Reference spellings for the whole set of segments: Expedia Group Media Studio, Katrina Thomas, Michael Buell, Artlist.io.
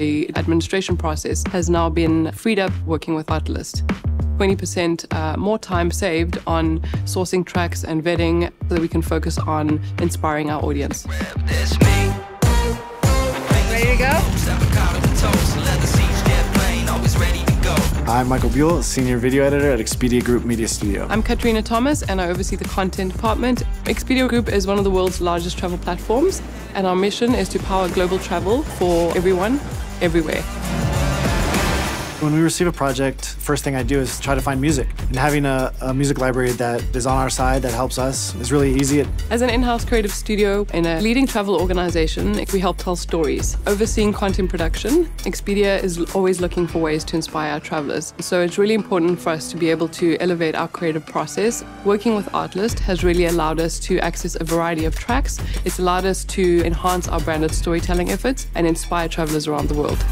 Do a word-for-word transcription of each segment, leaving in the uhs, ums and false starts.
The administration process has now been freed up working with Artlist. twenty percent uh, more time saved on sourcing tracks and vetting so that we can focus on inspiring our audience. Ready to go? I'm Michael Buell, Senior Video Editor at Expedia Group Media Studio. I'm Katrina Thomas and I oversee the content department. Expedia Group is one of the world's largest travel platforms and our mission is to power global travel for everyone, everywhere. When we receive a project, first thing I do is try to find music. And having a, a music library that is on our side, that helps us, is really easy. As an in-house creative studio in a leading travel organization, we help tell stories. Overseeing content production, Expedia is always looking for ways to inspire our travelers. So it's really important for us to be able to elevate our creative process. Working with Artlist has really allowed us to access a variety of tracks. It's allowed us to enhance our branded storytelling efforts and inspire travelers around the world.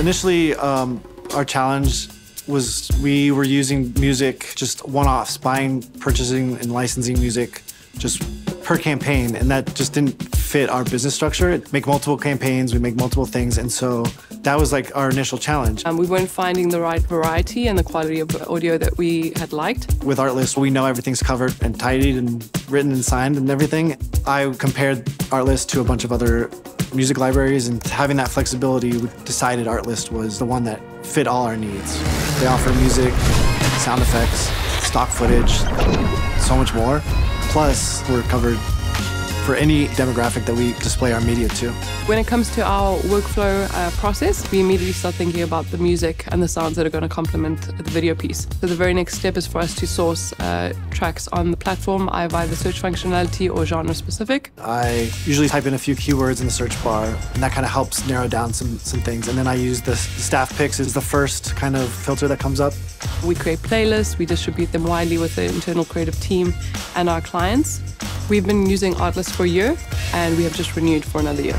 Initially, um, our challenge was we were using music, just one-offs, buying, purchasing, and licensing music just per campaign, and that just didn't fit our business structure. We make multiple campaigns, we make multiple things, and so that was like our initial challenge. Um, we weren't finding the right variety and the quality of audio that we had liked. With Artlist, we know everything's covered and tidied and written and signed and everything. I compared Artlist to a bunch of other music libraries, and having that flexibility, we decided Artlist was the one that fit all our needs. They offer music, sound effects, stock footage, so much more. Plus, we're covered for any demographic that we display our media to. When it comes to our workflow uh, process, we immediately start thinking about the music and the sounds that are going to complement the video piece. So the very next step is for us to source uh, tracks on the platform, either by the search functionality or genre specific. I usually type in a few keywords in the search bar, and that kind of helps narrow down some, some things. And then I use the staff picks as the first kind of filter that comes up. We create playlists, we distribute them widely with the internal creative team and our clients. We've been using Artlist for a year, and we have just renewed for another year.